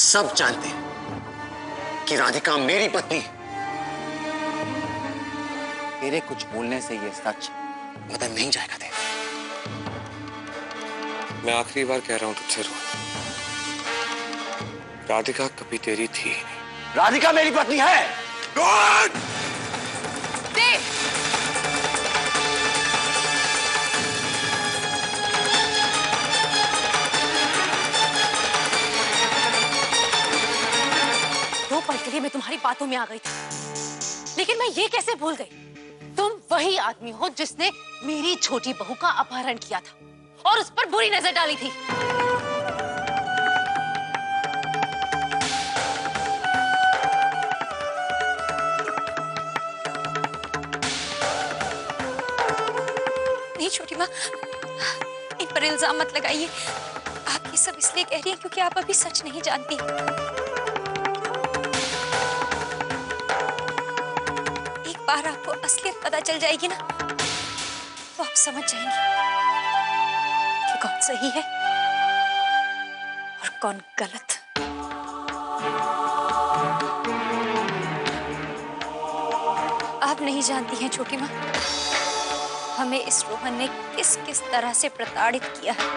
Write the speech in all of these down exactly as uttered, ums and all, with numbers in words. सब जानते हैं कि राधिका मेरी पत्नी। तेरे कुछ बोलने से ये सच बदल नहीं जाएगा देव। मैं आखिरी बार कह रहा हूं तुझसे रोहन, राधिका कभी तेरी थी ही नहीं। राधिका मेरी पत्नी है। रोहन! देव! पल के लिए मैं तुम्हारी बातों में आ गई थी, लेकिन मैं ये कैसे भूल गई तुम वही आदमी हो जिसने मेरी छोटी बहू का अपहरण किया था और उस पर बुरी नजर डाली थी। नहीं छोटी माँ, इन पर इल्जाम मत लगाइए। आप ये सब इसलिए कह रही हैं क्योंकि आप अभी सच नहीं जानती। बाहर आपको असलियत पता चल जाएगी ना, तो आप समझ जाएंगे कि कौन सही है और कौन गलत। आप नहीं जानती हैं छोटी माँ, हमें इस रोहन ने किस किस तरह से प्रताड़ित किया है।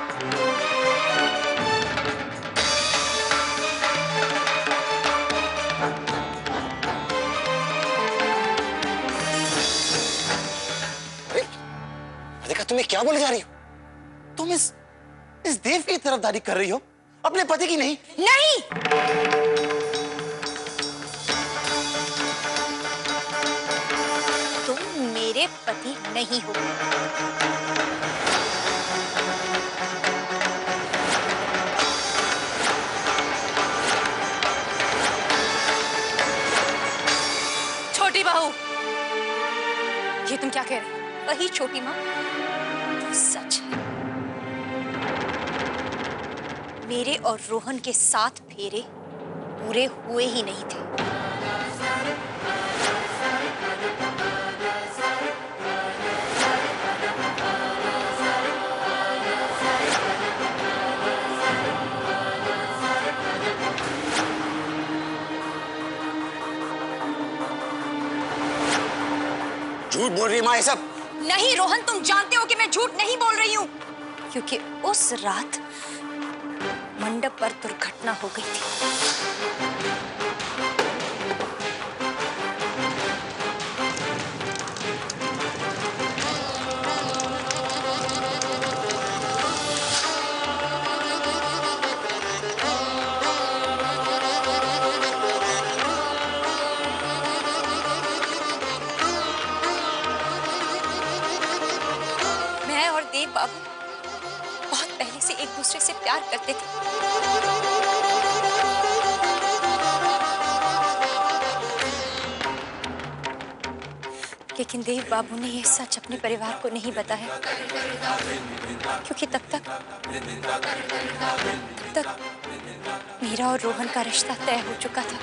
तुम्हें क्या बोले जा रही हो? तुम इस इस देव की तरफदारी कर रही हो, अपने पति की नहीं। नहीं, तुम मेरे पति नहीं हो। छोटी बहू, ये तुम क्या कह रही हो? वही छोटी माँ, सच है। मेरे और रोहन के साथ फेरे पूरे हुए ही नहीं थे। झूठ बोल रही माँ ये सब। नहीं रोहन, तुम जानते हो कि मैं झूठ नहीं बोल रही हूँ, क्योंकि उस रात मंडप पर दुर्घटना हो गई से प्यार करते थे। लेकिन देव बाबू ने यह सच अपने परिवार को नहीं बताया, क्योंकि तब तक तब तक मेरा और रोहन का रिश्ता तय हो चुका था।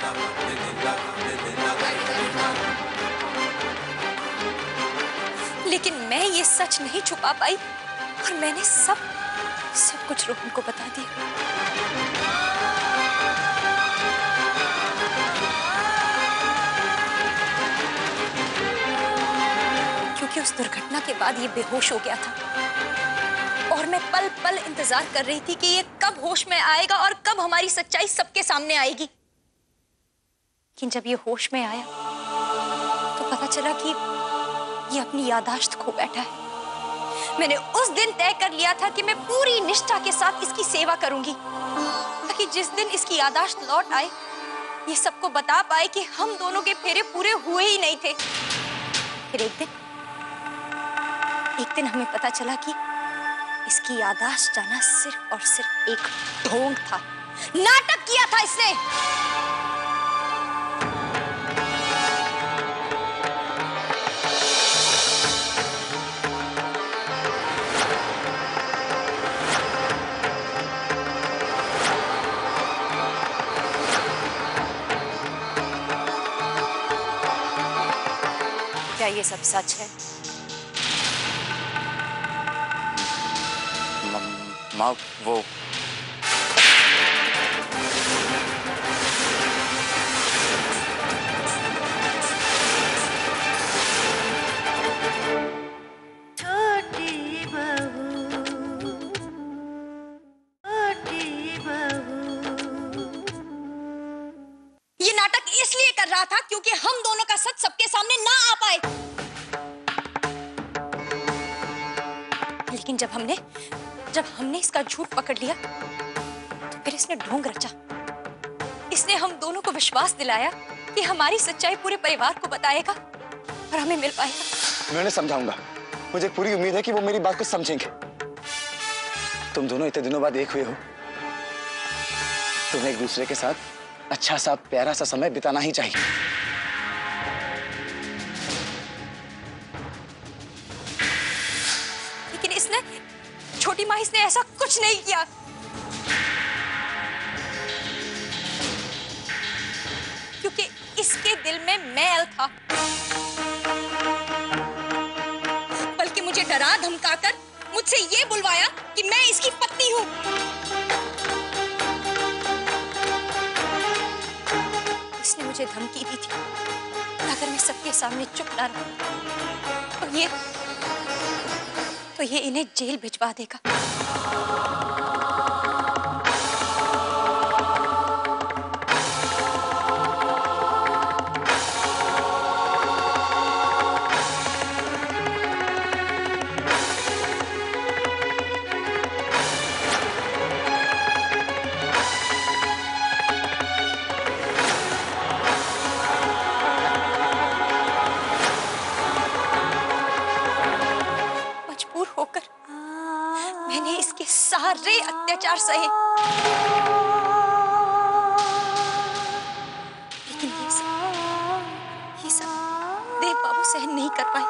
लेकिन मैं ये सच नहीं छुपा पाई और मैंने सब सब कुछ रोहन को बता दिया। क्योंकि उस दुर्घटना के बाद ये बेहोश हो गया था और मैं पल पल इंतजार कर रही थी कि ये कब होश में आएगा और कब हमारी सच्चाई सबके सामने आएगी। लेकिन जब ये होश में आया तो पता चला कि ये अपनी याददाश्त खो बैठा है। मैंने उस दिन तय कर लिया था कि मैं पूरी निष्ठा के साथ इसकी सेवा करूंगी, ताकि जिस दिन इसकी याददाश्त लौट आए ये सबको बता पाए कि हम दोनों के फेरे पूरे हुए ही नहीं थे। फिर एक दिन एक दिन हमें पता चला कि इसकी याददाश्त जाना सिर्फ और सिर्फ एक ढोंग था। नाटक किया था इसने। क्या ये सब सच है? माँ, वो क्योंकि हम दोनों का सच सबके सामने ना आ पाए। लेकिन जब हमने जब हमने इसका झूठ पकड़ लिया तो फिर इसने ढोंग रचा। इसने हम दोनों को विश्वास दिलाया कि हमारी सच्चाई पूरे परिवार को बताएगा और हमें मिल पाएगा। मैं उन्हें समझाऊंगा, मुझे पूरी उम्मीद है कि वो मेरी बात को समझेंगे। तुम दोनों इतने दिनों बाद एक हुए हो, तुम्हें एक दूसरे के साथ अच्छा सा प्यारा सा समय बिताना ही चाहिए। लेकिन इसने छोटी माँ इसने ऐसा कुछ नहीं किया। इसके दिल में मैल था, बल्कि मुझे डरा धमका कर मुझसे ये बुलवाया कि मैं इसकी पत्नी हूं। इसने मुझे धमकी दी थी अगर मैं सबके सामने चुप ना रहूं तो ये तो ये इन्हें जेल भिजवा देगा। सारे अत्याचार सहे, लेकिन ये सब ये सब देव बाबू सहन नहीं कर पाए।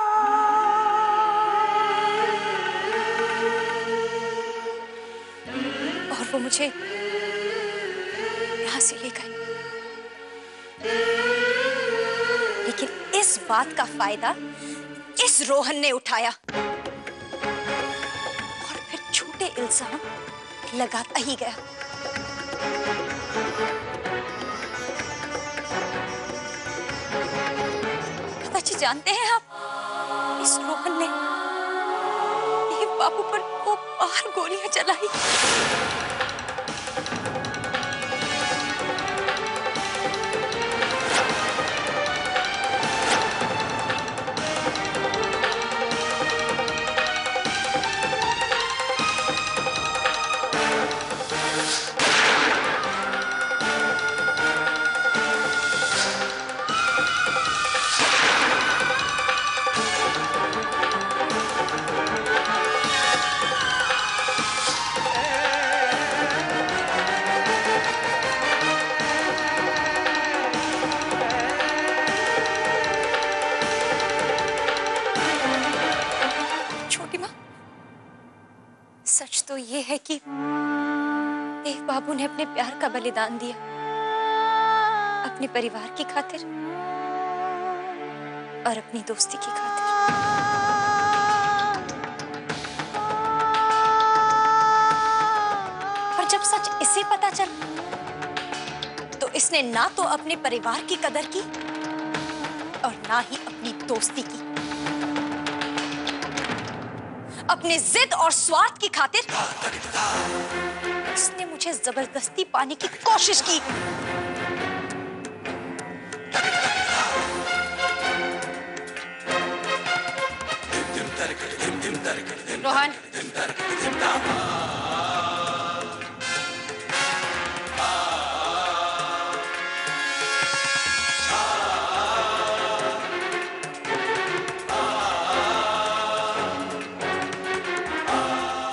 और वो मुझे यहां से ले गए, लेकिन इस बात का फायदा इस रोहन ने उठाया इल्जाम लगाता ही गया। अच्छे जानते हैं आप, इस रोहन ने देव बाबू पर वो बाहर गोलियां चलाई। तो ये है कि देव बाबू ने अपने प्यार का बलिदान दिया अपने परिवार की खातिर और अपनी दोस्ती की खातिर। पर जब सच इसे पता चला तो इसने ना तो अपने परिवार की कदर की और ना ही अपनी दोस्ती की। अपने जिद और स्वार्थ की खातिर इसने मुझे जबरदस्ती पाने की कोशिश की। रोहन,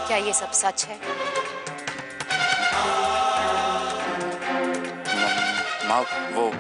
क्या ये सब सच है? माँ, वो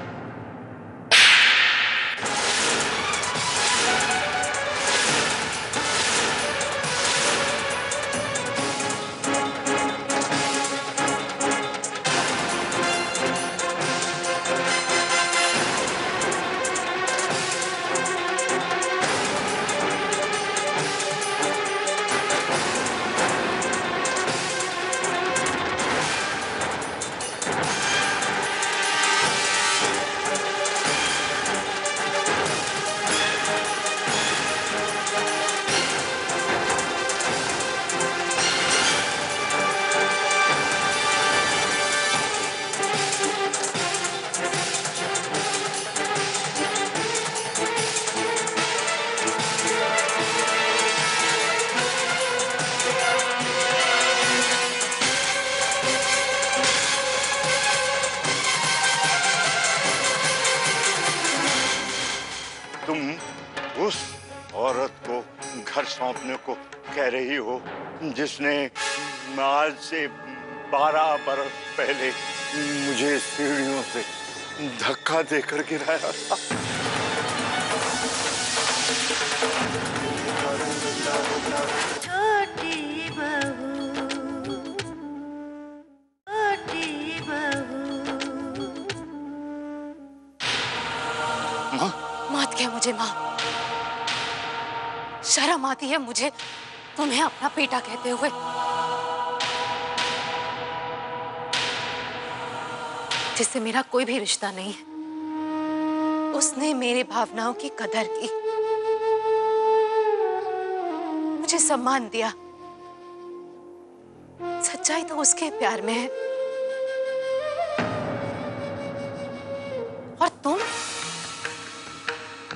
अपने को कह रही हो जिसने आज से बारह बरस पहले मुझे सीढ़ियों से धक्का देकर गिराया था। मत कह मुझे माँ, शर्म आती है मुझे तुम्हें अपना बेटा कहते हुए। जिससे मेरा कोई भी रिश्ता नहीं है, उसने मेरी भावनाओं की कदर की, मुझे सम्मान दिया। सच्चाई तो उसके प्यार में है, और तुम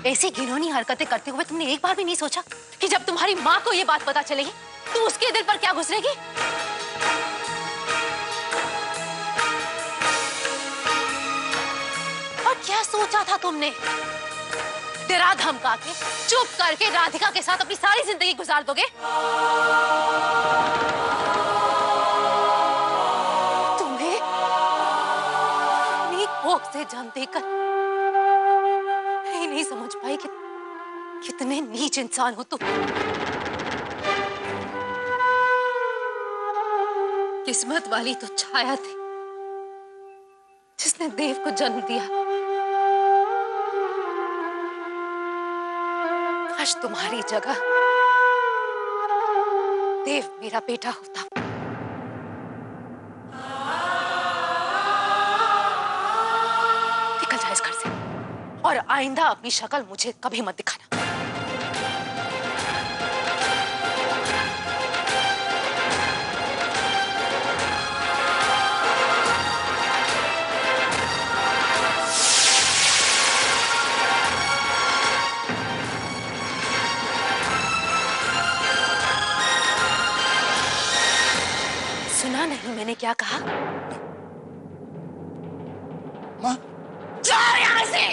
ऐसी घिनौनी हरकतें करते हुए तुमने एक बार भी नहीं सोचा कि जब तुम्हारी माँ को ये बात पता चलेगी तो उसके दिल पर क्या गुजरेगी? और क्या सोचा था तुमने? डरा धमका के चुप करके राधिका के साथ अपनी सारी जिंदगी गुजार दोगे? तुम्हें अपनी कोख से जन्म देकर नहीं समझ पाई कि कितने नीच इंसान हो तुम। किस्मत वाली तो छाया थी जिसने देव को जन्म दिया। काश तुम्हारी जगह देव मेरा बेटा होता। निकल जा इस घर से और आइंदा अपनी शक्ल मुझे कभी मत दिखाना। सुना नहीं मैंने क्या कहा? माँ जाओ यहाँ से।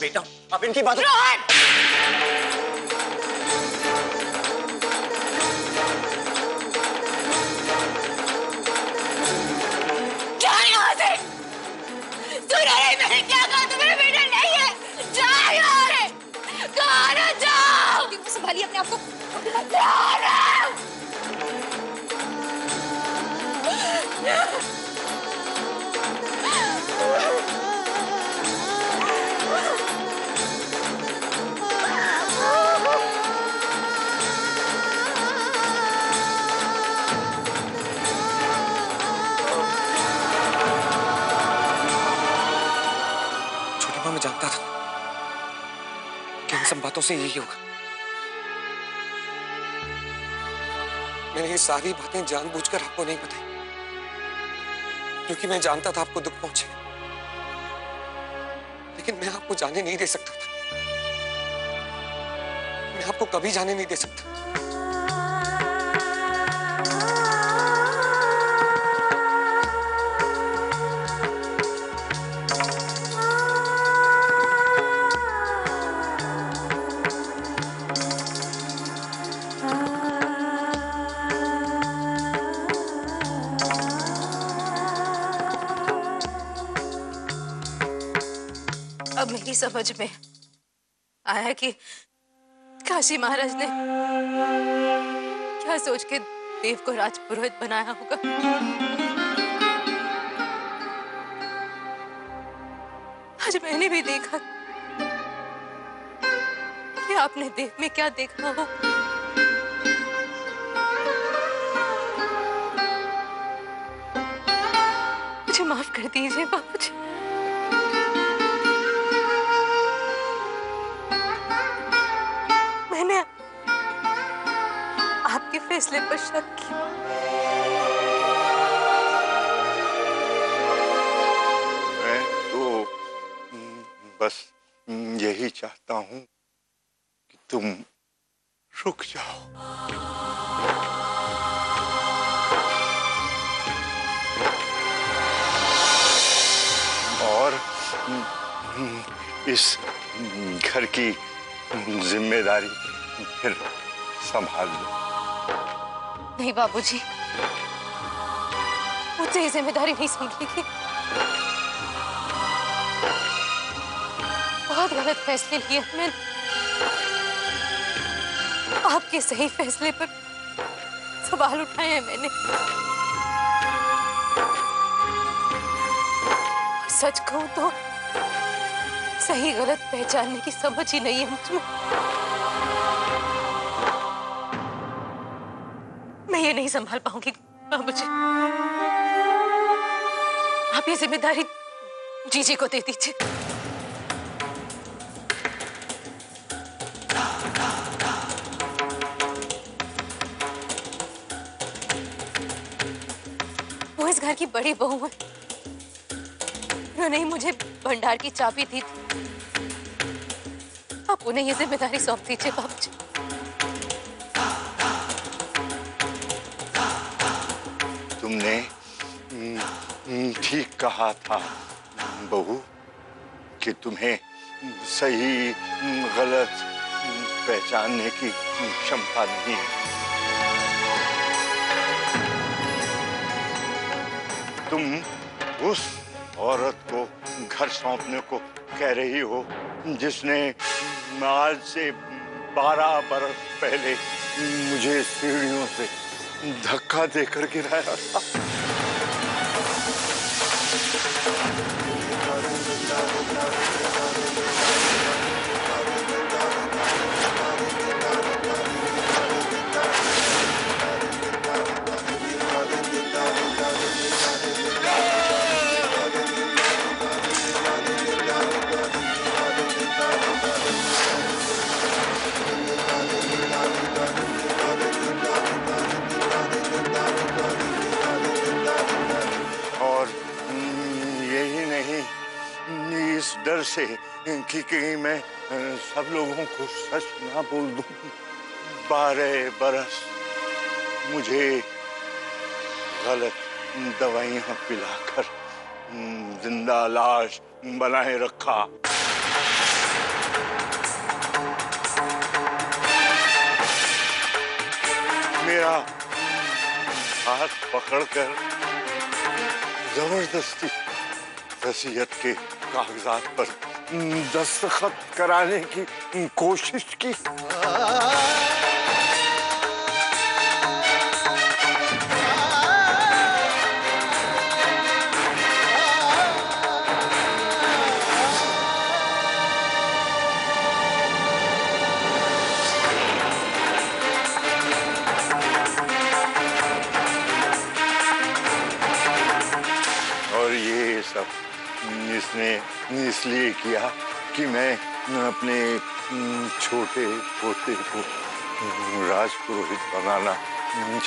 बेटा आप इनकी बात। रोहन! जा यहाँ से! सुना नहीं मैंने क्या कहा? तुम्हारा बेटा नहीं है। जा यहाँ से! कहाँ ना जाओ! संभालिए अपने आप को। जानता था कि इन सब बातों से यही होगा। मैंने ये सारी बातें जानबूझकर आपको नहीं बताई क्योंकि मैं जानता था आपको दुख पहुंचे, लेकिन मैं आपको जाने नहीं दे सकता था। मैं आपको कभी जाने नहीं दे सकता। अब मेरी समझ में आया कि काशी महाराज ने क्या सोच के देव को राजपुरोहित बनाया होगा। आज मैंने भी देखा कि आपने देव में क्या देखा हो। मुझे माफ कर दीजिए बाबूजी। इसलिए पर शक किया। मैं तो बस यही चाहता हूँ कि तुम रुक जाओ। इस घर की जिम्मेदारी फिर संभाल लो। नहीं बाबूजी, मुझसे ये जिम्मेदारी नहीं संभलेगी। बहुत गलत फैसले लिए मैंने। आपके सही फैसले पर सवाल उठाए हैं मैंने। सच कहूं तो सही गलत पहचानने की समझ ही नहीं है मुझमें। मैं ये नहीं संभाल पाऊंगी बाबूजी। आप ये जिम्मेदारी जीजी को दे दीजिए। वो इस घर की बड़ी बहू है। उन्होंने ही मुझे भंडार की चाबी दी थी। आप उन्हें ये जिम्मेदारी सौंप दीजिए बाबूजी। तुमने ठीक कहा था बहू कि तुम्हें सही गलत पहचानने की क्षमता नहीं है। तुम उस औरत को घर सौंपने को कह रही हो जिसने आज से बारह बरस पहले मुझे सीढ़ियों से धक्का देकर गिराया था। डर से कि कहीं मैं सब लोगों को सच ना बोल दूं, बारह बरस मुझे गलत दवाइयां पिलाकर जिंदा लाश बनाए रखा। मेरा हाथ पकड़कर जबरदस्ती वसीयत के कागजात पर दस्तखत कराने की कोशिश की। और ये सब इसने इसलिए किया कि मैं अपने छोटे पोते को राज पुरोहित बनाना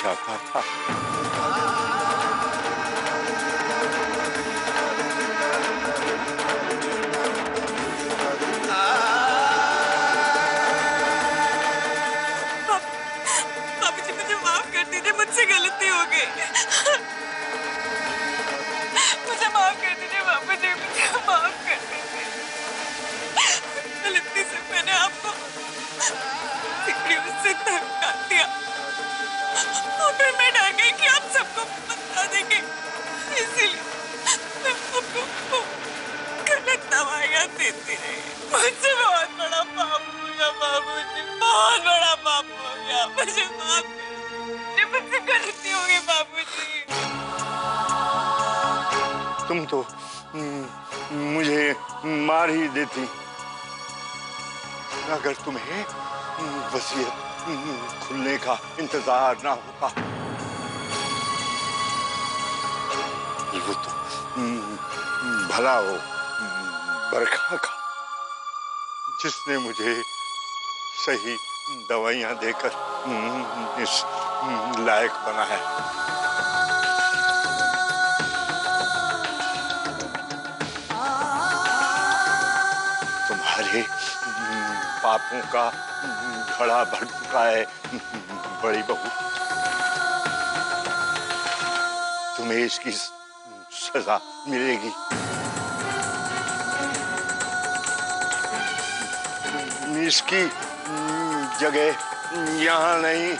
चाहता था। पापा जी, मुझे माफ कर दीजिए, मुझसे गलती हो गई। मुझसे बहुत बड़ा पाप हो गया बाबूजी, बहुत बड़ा पाप हो गया। मुझे माफ कर, मुझसे गलती हो गई बाबूजी। तुम तो मुझे मार ही देती अगर तुम्हें वसीयत खुलने का इंतजार ना होता। वो तो भला हो बरखा का जिसने मुझे सही दवाइयां देकर इस लायक बना है। तुम्हारे पापों का घड़ा भर चुका है बड़ी बहू, तुम्हें इसकी सजा मिलेगी। इसकी जगह यहाँ नहीं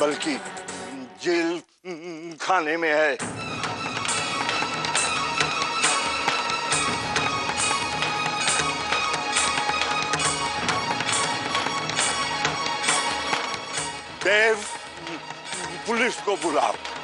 बल्कि जेल खाने में है। देव, पुलिस को बुलाओ।